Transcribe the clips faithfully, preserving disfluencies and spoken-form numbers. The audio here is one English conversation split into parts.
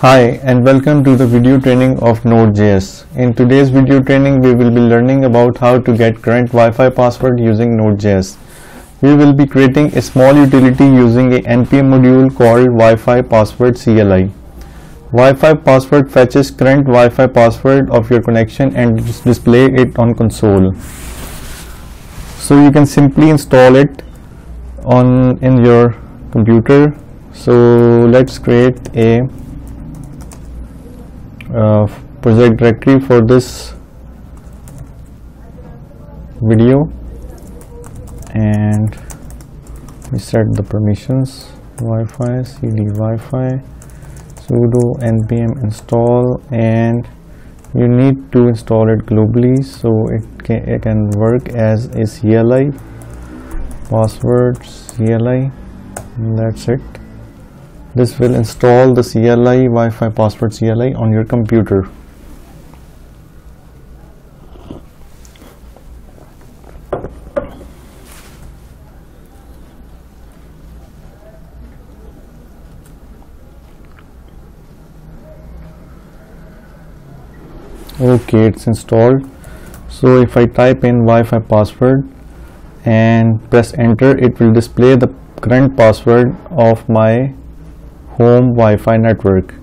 Hi and welcome to the video training of Node.js. In today's video training, we will be learning about how to get current Wi-Fi password using Node.js. We will be creating a small utility using a N P M module called Wi-Fi password C L I. Wi-Fi password fetches current Wi-Fi password of your connection and display it on console. So you can simply install it on in your computer. So let's create a Uh, project directory for this video and we set the permissions Wi-Fi, cd Wi-Fi, sudo npm install, and you need to install it globally so it can, it can work as a C L I, password C L I, and that's it. This will install the C L I, Wi-Fi password C L I on your computer. Okay, it's installed. So if I type in Wi-Fi password and press enter, it will display the current password of my home Wi-Fi network.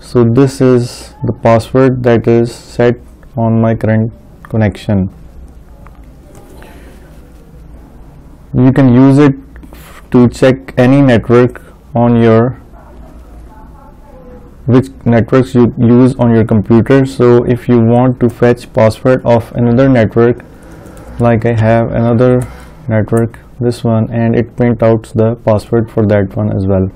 So this is the password that is set on my current connection. You can use it to check any network on your which networks you use on your computer. So if you want to fetch password of another network, like I have another network, this one, and it prints out the password for that one as well.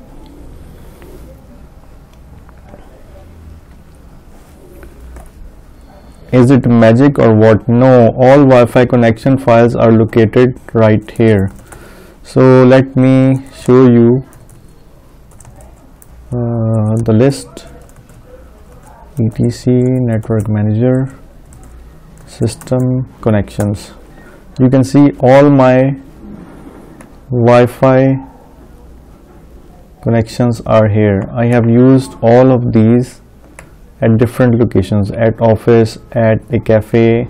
Is it magic or what? No, all Wi-Fi connection files are located right here. So let me show you uh, the list: etc, network manager, system connections. You can see all my Wi-Fi connections are here. I have used all of these at different locations, at office, at a cafe,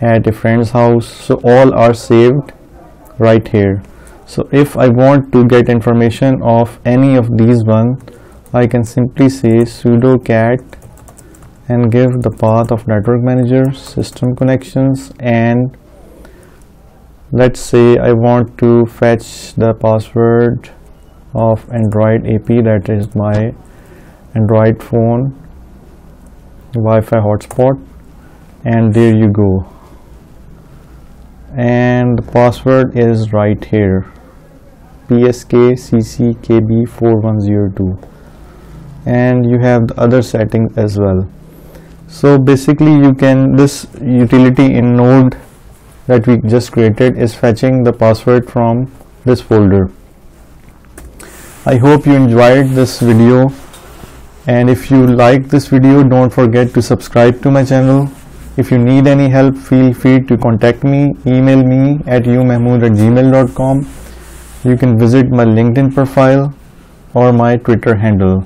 at a friend's house. So all are saved right here. So if I want to get information of any of these one, I can simply say sudo cat and give the path of network manager, system connections, and let's say I want to fetch the password of Android A P, that is my Android phone Wi-Fi hotspot, and there you go, and the password is right here, P S K C C K B four one zero two, and you have the other setting as well. So basically you can, this utility in Node that we just created is fetching the password from this folder. I hope you enjoyed this video, and if you like this video, don't forget to subscribe to my channel. If you need any help, feel free to contact me. Email me at umahmood at gmail dot com. You can visit my LinkedIn profile or my Twitter handle.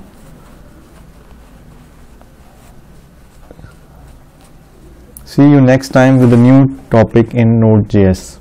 See you next time with a new topic in Node.js.